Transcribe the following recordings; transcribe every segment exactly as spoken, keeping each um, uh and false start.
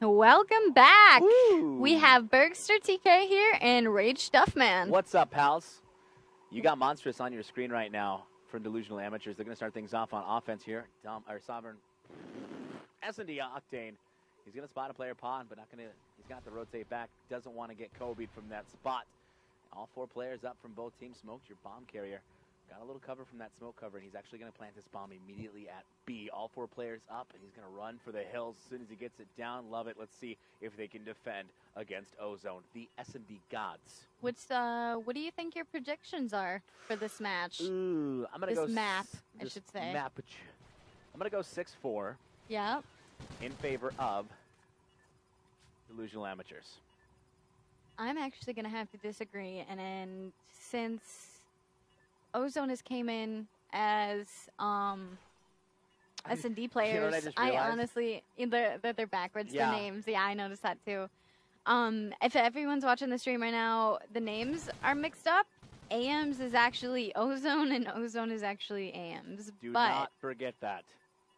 Welcome back. Woo. We have Bergster T K here and Rage Duffman. What's up, pals? You got Monstrous on your screen right now from Delusional Amateurs. They're going to start things off on offense here. Dom, or Sovereign, S and D Octane. He's going to spot a player pawn, but not going to. He's got the rotate back. Doesn't want to get Kobe'd from that spot. All four players up from both teams. Smoked your bomb carrier. Got a little cover from that smoke cover, and he's actually going to plant his bomb immediately at B. All four players up, and he's going to run for the hills as soon as he gets it down. Love it. Let's see if they can defend against Ozone, the S M D gods. What's uh, what do you think your predictions are for this match? Ooh, I'm going to go map. I should say map. I'm going to go six four. Yep. In favor of Delusional Amateurs. I'm actually going to have to disagree, and then since Ozone has came in as um, S and D players. You know what I, just realized? I honestly, they're, they're backwards, yeah. The names. Yeah, I noticed that too. Um, if everyone's watching the stream right now, the names are mixed up. A Ms is actually Ozone, and Ozone is actually A Ms. Do but, not forget that.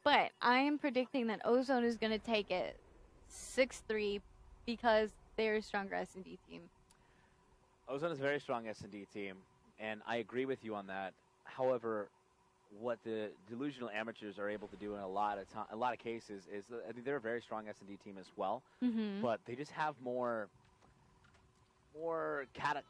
But I am predicting that Ozone is going to take it six three because they're a stronger S and D team. Ozone is a very strong S and D team. And I agree with you on that. However, what the Delusional Amateurs are able to do in a lot of to a lot of cases is, that, I mean, they're a very strong S and D team as well, mm-hmm. but they just have more, more cata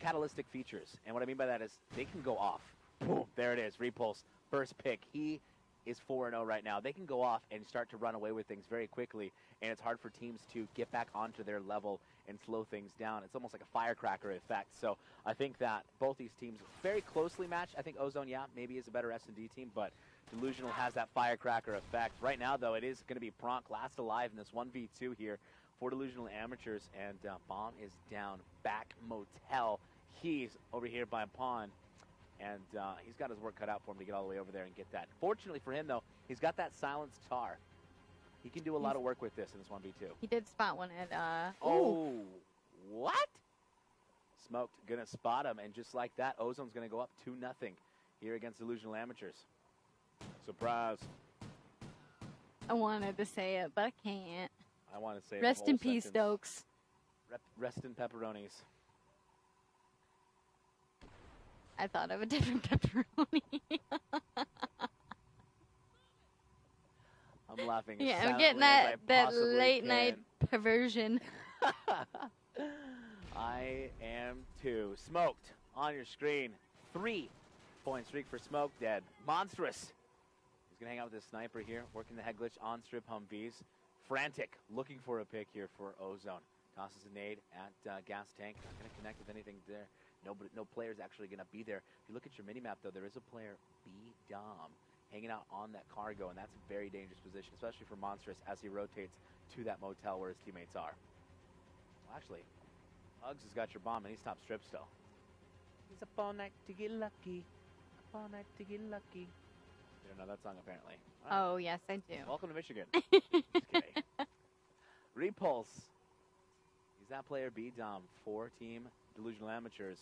catalytic features. And what I mean by that is they can go off. Boom! There it is. Repulse, first pick. He is four and oh right now. They can go off and start to run away with things very quickly, and it's hard for teams to get back onto their level and slow things down. It's almost like a firecracker effect. So I think that both these teams very closely matched. I think Ozone, yeah, maybe is a better S and D team, but Delusional has that firecracker effect. Right now, though, it is going to be Pronk last alive in this one v two here for Delusional Amateurs, and uh, Bomb is down back motel. He's over here by Pawn. And uh, he's got his work cut out for him to get all the way over there and get that. Fortunately for him, though, he's got that silenced tar. He can do a lot of work with this in this one v two. He did spot one at... Uh, oh, ooh. What? Smoked, gonna spot him. And just like that, Ozone's gonna go up two nothing here against Delusional Amateurs. Surprise. I wanted to say it, but I can't. I want to say it. Rest in peace, Stokes. Rest in pepperonis. I thought of a different pepperoni. I'm laughing. Yeah, I'm getting that, that late can. night perversion. I am too. Smoked on your screen. Three point streak for Smoke Dead. Monstrous. He's going to hang out with his sniper here, working the head glitch on strip Humvees. Frantic, looking for a pick here for Ozone. Tosses a nade at uh, gas tank. Not going to connect with anything there. No, but no player's actually going to be there. If you look at your minimap, though, there is a player, B-Dom, hanging out on that cargo, and that's a very dangerous position, especially for Monstrous as he rotates to that motel where his teammates are. Well, actually, Uggs has got your bomb, and he's top strip still. He's up all night to get lucky. Up all night to get lucky. You don't know that song, apparently. Right. Oh, yes, I do. Welcome to Michigan. Just kidding. Repulse. He's that player, B-Dom, for Team Delusional Amateurs.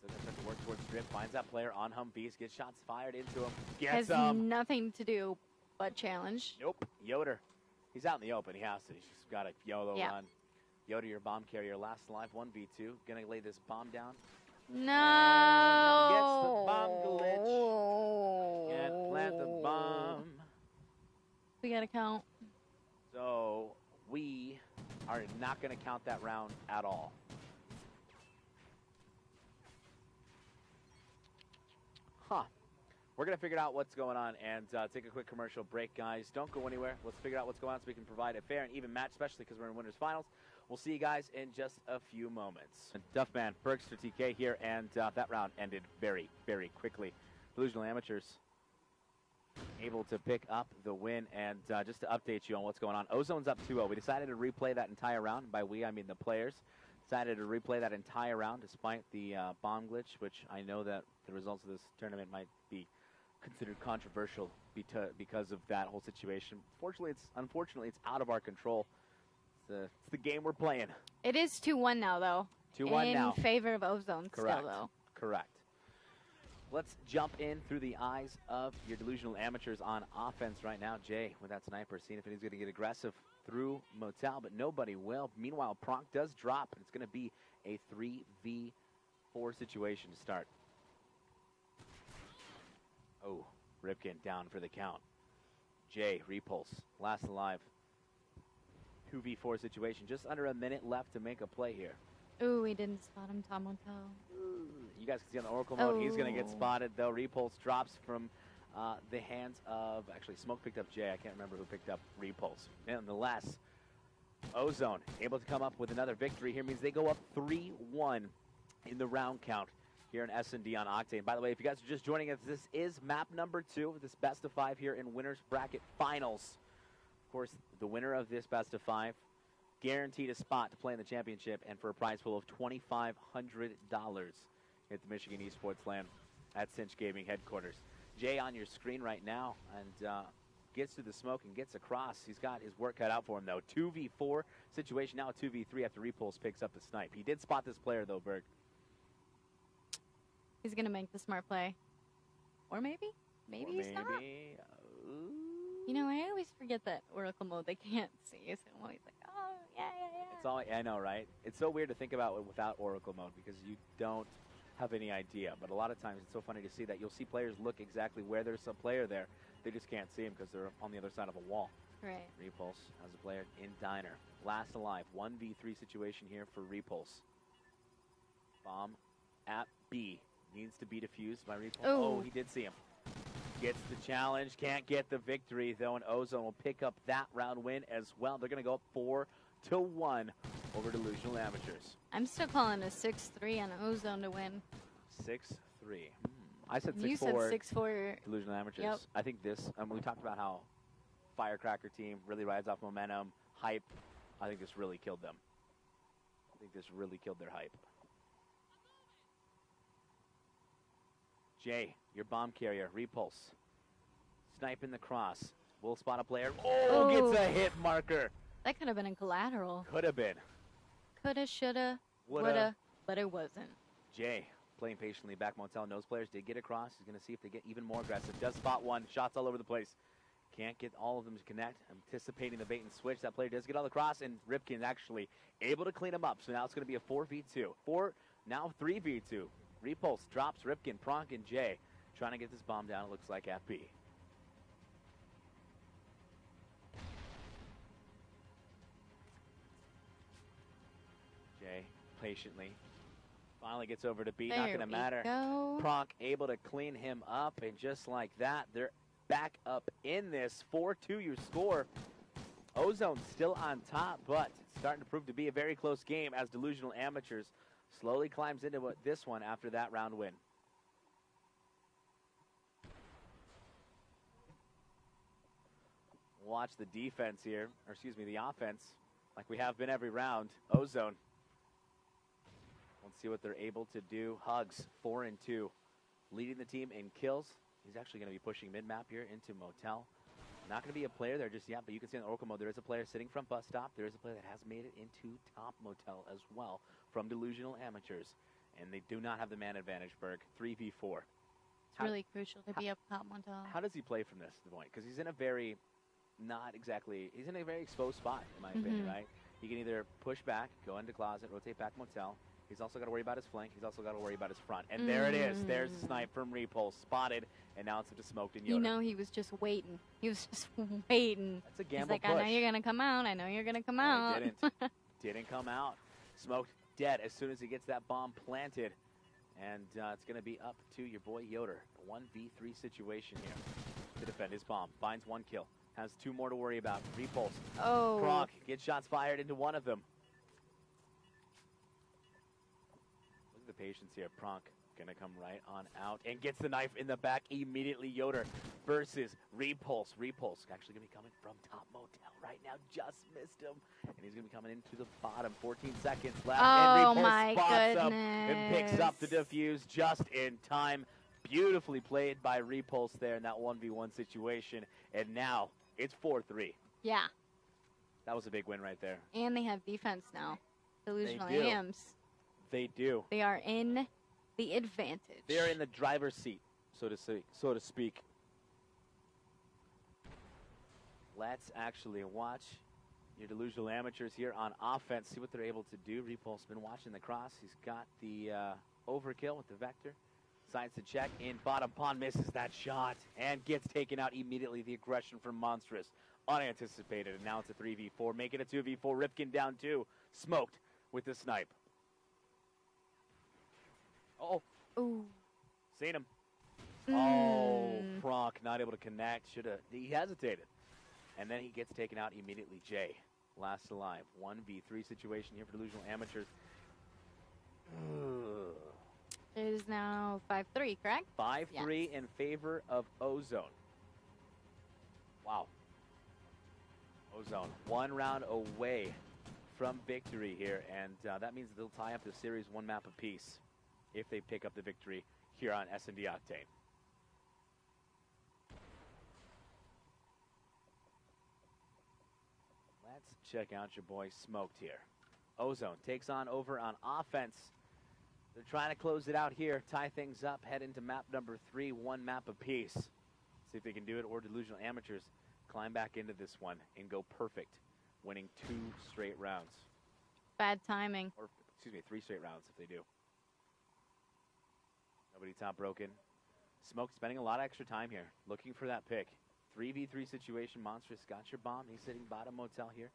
So they're going to work towards Drip. Finds that player on Humvees. Gets shots fired into him. Gets Has him. nothing to do but challenge. Nope. Yoder. He's out in the open. He has to. He's just got a YOLO yeah. run. Yoder, your bomb carrier. Last alive. one v two. Going to lay this bomb down. No. And gets the bomb glitch. And plant the bomb. We got to count. So we are not going to count that round at all. Huh. We're going to figure out what's going on and uh, take a quick commercial break, guys. Don't go anywhere. Let's figure out what's going on so we can provide a fair and even match, especially because we're in Winners Finals. We'll see you guys in just a few moments. And Duffman, Bergster T K here, and uh, that round ended very, very quickly. Delusional Amateurs able to pick up the win, and uh, just to update you on what's going on, Ozone's up two oh. We decided to replay that entire round. By we, I mean the players. Decided to replay that entire round despite the uh, bomb glitch, which I know that the results of this tournament might be considered controversial because of that whole situation. Fortunately, it's unfortunately it's out of our control. It's the, it's the game we're playing. It is two one now, though. two one now in favor of Ozone. Correct. Still, though. Correct. Let's jump in through the eyes of your Delusional Amateurs on offense right now. Jay with that sniper, seeing if he's going to get aggressive through Motel, but nobody will. Meanwhile, Pronk does drop, and it's going to be a three v four situation to start. Oh, Ripken down for the count. Jay, repulse, last alive. two v four situation, just under a minute left to make a play here. Ooh, we didn't spot him, Tom Motel. You guys can see on the Oracle mode, oh. He's going to get spotted, though. Repulse drops from uh, the hands of... Actually, Smoke picked up Jay. I can't remember who picked up Repulse. Nonetheless, Ozone able to come up with another victory here. Means they go up three one in the round count here in S and D on Octane. By the way, if you guys are just joining us, this is map number two of this best of five here in Winners Bracket Finals. Of course, the winner of this best of five guaranteed a spot to play in the championship and for a prize pool of twenty-five hundred dollars at the Michigan eSports Land at Cinch Gaming Headquarters. Jay on your screen right now and uh, gets to the smoke and gets across. He's got his work cut out for him, though. two v four situation, now two v three after Repulse picks up the snipe. He did spot this player, though, Berg. He's going to make the smart play. Or maybe. Maybe or he's maybe. not. Uh, You know, I always forget that Oracle mode they can't see, so I'm always like, oh, yeah, yeah, yeah. It's all, I know, right? It's so weird to think about it without Oracle mode because you don't have any idea. But a lot of times it's so funny to see that you'll see players look exactly where there's a player there. They just can't see him because they're on the other side of a wall. Right. Repulse has a player in Diner. Last alive. one v three situation here for Repulse. Bomb at B. Needs to be defused by Repulse. Ooh. Oh, he did see him. Gets the challenge, can't get the victory, though, and Ozone will pick up that round win as well. They're going to go up four to one over Delusional Amateurs. I'm still calling a six three on Ozone to win. six three. Hmm. I said six four. You said six four. Delusional Amateurs. Yep. I think this, um, we talked about how Firecracker team really rides off momentum, hype. I think this really killed them. I think this really killed their hype. Jay, your bomb carrier, Repulse. Snipe in the cross. Will spot a player. Oh, oh, gets a hit marker. That could have been in collateral. Could have been. Coulda, shoulda, woulda, woulda, but it wasn't. Jay, playing patiently back. Motel knows players did get across. He's going to see if they get even more aggressive. Does spot one. Shots all over the place. Can't get all of them to connect. Anticipating the bait and switch. That player does get all the cross, and Ripken actually able to clean him up. So now it's going to be a four v two. Four, now three v two. Repulse drops Ripken, Pronk, and Jay. Trying to get this bomb down, it looks like, at B. Jay, patiently. Finally gets over to B, there not going to matter. Go. Pronk able to clean him up, and just like that, they're back up in this. four two, your score. Ozone still on top, but it's starting to prove to be a very close game as Delusional Amateurs slowly climbs into this one after that round win. Watch the defense here, or excuse me, the offense, like we have been every round. Ozone. Let's see what they're able to do. Hugs, four and two, leading the team in kills. He's actually going to be pushing mid-map here into Motel. Not going to be a player there just yet, but you can see on the Oracle mode there is a player sitting from bus stop. There is a player that has made it into top Motel as well from Delusional Amateurs. And they do not have the man advantage, Berg. three v four. It's how, really crucial to how, be up top Motel. How does he play from this point? Because he's in a very, not exactly, he's in a very exposed spot, in my mm-hmm. opinion, right? He can either push back, go into closet, rotate back Motel. He's also got to worry about his flank. He's also got to worry about his front. And mm. there it is. There's the snipe from Repulse. Spotted. And now it's up to Smoked and Yoder. You know, he was just waiting. He was just waiting. That's a gamble He's like, push. I know you're going to come out. I know you're going to come and out. He didn't. Didn't come out. Smoked dead as soon as he gets that bomb planted. And uh, it's going to be up to your boy Yoder. A one v three situation here to defend his bomb. Finds one kill. Has two more to worry about. Repulse. Oh. Pronk gets shots fired into one of them. The patience here. Pronk gonna come right on out and gets the knife in the back immediately. Yoder versus Repulse. Repulse actually gonna be coming from top Motel right now. Just missed him, and he's gonna be coming into the bottom. fourteen seconds left. Oh, and Repulse my spots goodness. Up and picks up the defuse just in time. Beautifully played by Repulse there in that one v one situation, and now it's four three. Yeah, that was a big win right there. And they have defense now. Delusional Am's. They do. They are in the advantage. They're in the driver's seat, so to say, so to speak. Let's actually watch your Delusional Amateurs here on offense, see what they're able to do. Repulse's been watching the cross. He's got the uh, overkill with the Vector. Signs to check, and Bottom Pond misses that shot and gets taken out immediately. The aggression from Monstrous, unanticipated, and now it's a three v four. Make it a two v four. Ripken down two, smoked with the snipe. Uh oh. Ooh. Seen him. Mm. Oh, Kronk not able to connect. Should have. He hesitated. And then he gets taken out immediately. Jay, last alive. one v three situation here for Delusional Amateurs. Ugh. It is now five three, correct? five three yes. In favor of Ozone. Wow. Ozone, one round away from victory here, and uh, that means they'll tie up the series one map apiece if they pick up the victory here on S and D Octane. Let's check out your boy smoked here. Ozone takes on over on offense. They're trying to close it out here, tie things up, head into map number three, one map apiece. See if they can do it, or Delusional Amateurs climb back into this one and go perfect, winning two straight rounds. Bad timing. Or, excuse me, three straight rounds if they do. Nobody top broken. Smoke spending a lot of extra time here, looking for that pick. three v three situation, Monstrous got your bomb. He's sitting bottom motel here.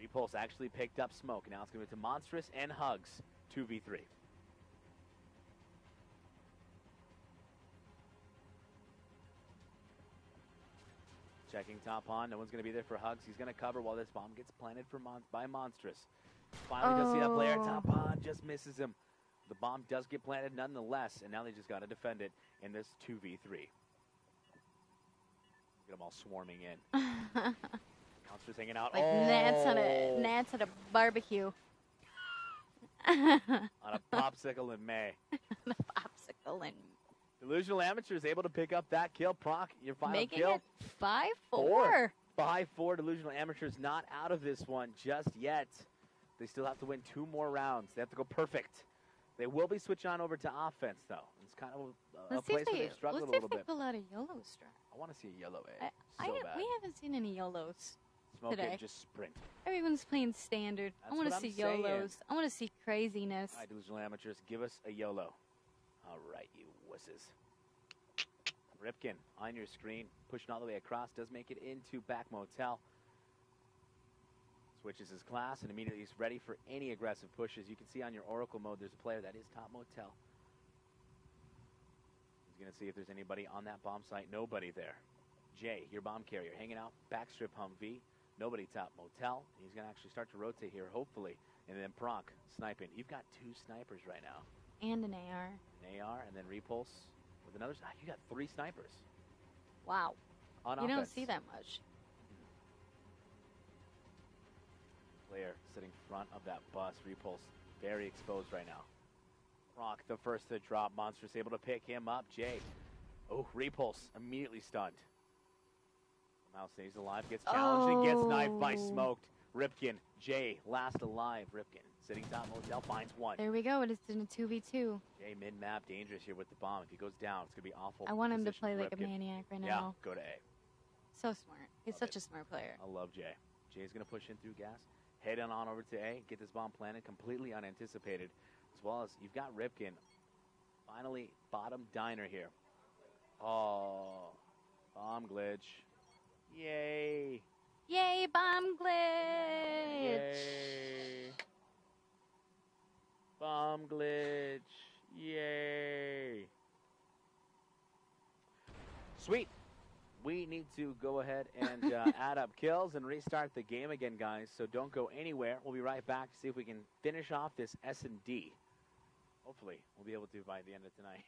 Repulse actually picked up Smoke. Now it's going to be to Monstrous and Hugs, two v three. Checking top on. No one's going to be there for Hugs. He's going to cover while this bomb gets planted for Mon by Monstrous. Finally does oh. see that player. Top on just misses him. The bomb does get planted nonetheless, and now they just got to defend it in this two v three. Get them all swarming in. Monstrous hanging out. Like oh. Nats on a, Nats at a barbecue. On a popsicle in May. On a popsicle in May. Delusional Amateurs able to pick up that kill. Proc, your final Making kill. Making it five four. five four. Delusional Amateurs not out of this one just yet. They still have to win two more rounds. They have to go perfect. They will be switched on over to offense, though. It's kind of a, a place where they, they've struggled a little bit. Let's see if they pull out a YOLO strat. I want to see a YOLO A. I, so I, bad. We haven't seen any YOLOs Smoke today. It, just sprint. Everyone's playing standard. That's I want to see saying. YOLOs. I want to see craziness. All right, Delusional Amateurs, give us a YOLO. All right, you wusses. Ripken on your screen, pushing all the way across, does make it into back motel. Switches his class and immediately is ready for any aggressive pushes. You can see on your Oracle mode, there's a player that is top motel. He's going to see if there's anybody on that bomb site. Nobody there. Jay, your bomb carrier, hanging out, backstrip Humvee. Nobody top motel. He's going to actually start to rotate here, hopefully. And then Pronk sniping. You've got two snipers right now. And an A R. An A R, and then Repulse with another. Ah, you got three snipers. Wow. On you offense. Don't see that much. Player sitting front of that bus. Repulse very exposed right now. Rock, the first to drop. Monstrous able to pick him up. Jay. Oh, Repulse immediately stunned. Somehow stays alive, gets challenged, oh. and gets knifed by Smoked. Ripken, Jay, last alive. Ripken sitting top motel, finds one. There we go. It is in a two v two. Jay mid-map, dangerous here with the bomb. If he goes down, it's going to be awful. I want him to play like a maniac right now. Yeah, go to A. So smart. He's such a smart player. I love Jay. Jay's going to push in through gas. Head on, on over to A. Get this bomb planted. Completely unanticipated. As well as you've got Ripken. Finally, bottom diner here. Oh, bomb glitch. Yay. Yay, bomb glitch. Yay. Bomb glitch. Yay. Sweet. We need to go ahead and uh, add up kills and restart the game again, guys. So don't go anywhere. We'll be right back to see if we can finish off this S and D. Hopefully, we'll be able to by the end of tonight.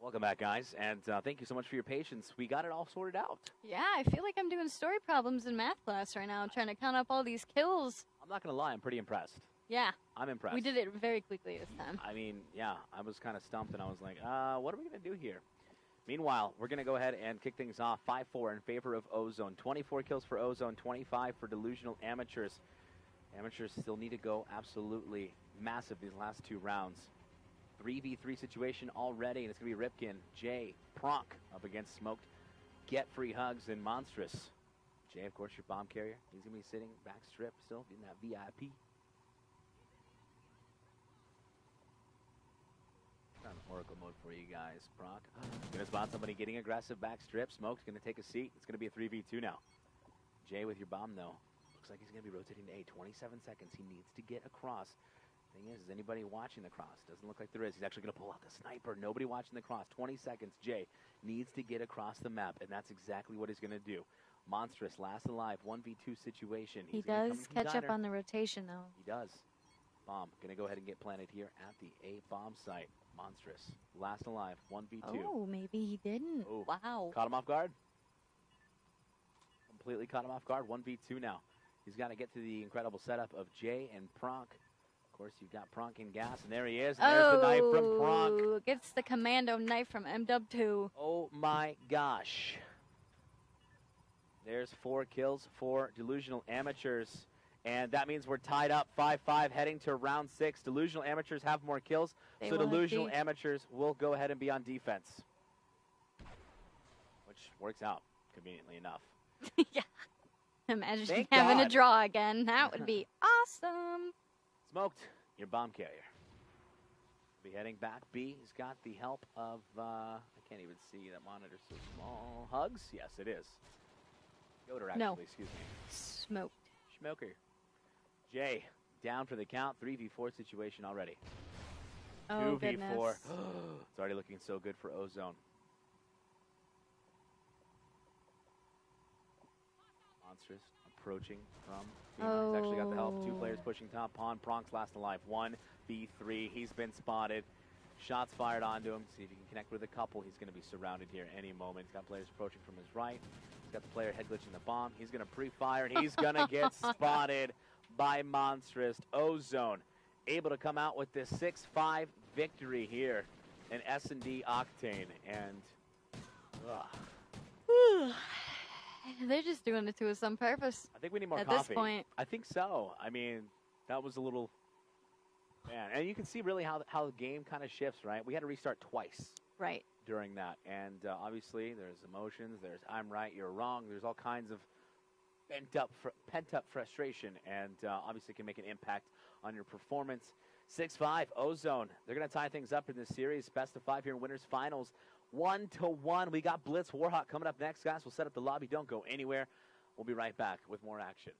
Welcome back, guys, and uh, thank you so much for your patience. We got it all sorted out. Yeah, I feel like I'm doing story problems in math class right now, trying to count up all these kills. I'm not going to lie, I'm pretty impressed. Yeah. I'm impressed. We did it very quickly this time. I mean, yeah, I was kind of stumped, and I was like, uh, what are we going to do here? Meanwhile, we're going to go ahead and kick things off five four in favor of Ozone. twenty-four kills for Ozone, twenty-five for Delusional Amateurs. Amateurs still need to go absolutely massive these last two rounds. three v three situation already, and it's going to be Ripken, Jay, Pronk up against Smoked, Get Free Hugs, and Monstrous. Jay, of course, your bomb carrier. He's going to be sitting back strip still, getting that V I P. Not an Oracle mode for you guys. Pronk going to spot somebody getting aggressive back strip. Smoked's going to take a seat. It's going to be a three v two now. Jay with your bomb, though. Looks like he's going to be rotating to A. twenty-seven seconds he needs to get across. Thing is, is anybody watching the cross? Doesn't look like there is. He's actually going to pull out the sniper. Nobody watching the cross. twenty seconds. Jay needs to get across the map, and that's exactly what he's going to do. Monstrous, last alive, one v two situation. He's he does catch Diner. Up on the rotation, though. He does. Bomb, going to go ahead and get planted here at the A bomb site. Monstrous, last alive, one v two. Oh, maybe he didn't. Oh. Wow. Caught him off guard. Completely caught him off guard. one v two now. He's got to get to the incredible setup of Jay and Pronk. Of course, you've got Pronk and Gas, and there he is. And oh, there's the knife from Pronk. Gets the commando knife from M W two. Oh, my gosh. There's four kills for Delusional Amateurs, and that means we're tied up five five heading to round six. Delusional Amateurs have more kills, they so Delusional Amateurs will go ahead and be on defense, which works out conveniently enough. Yeah. Imagine Thank having God. a draw again. That would be awesome. Smoked, your bomb carrier. Be heading back B. He's got the help of, uh, I can't even see that monitor so small. Hugs? Yes, it is. Yoder, actually, no. excuse me. Smoked. Smoker. Jay, down for the count. three v four situation already. Oh, two v four. Goodness. It's already looking so good for Ozone. Monstrous approaching from oh. He's actually got the help. Two players pushing top pawn. Pronk's last alive. one v three. He's been spotted. Shots fired onto him. See if he can connect with a couple. He's going to be surrounded here any moment. He's got players approaching from his right. He's got the player head glitching the bomb. He's going to pre-fire, and he's going to get spotted by Monstrous. Ozone able to come out with this six five victory here in S and D Octane. And ugh. They're just doing it to us on purpose. I think we need more at coffee. At this point. I think so. I mean, that was a little... Man, and you can see really how, how the game kind of shifts, right? We had to restart twice. Right. During that. And uh, obviously, there's emotions. There's I'm right, you're wrong. There's all kinds of pent-up fr pent-up frustration. And uh, obviously, can make an impact on your performance. six five, Ozone. They're going to tie things up in this series. Best of five here in Winners Finals. One to one. We got Blitz Warhawk coming up next, guys. We'll set up the lobby. Don't go anywhere. We'll be right back with more action.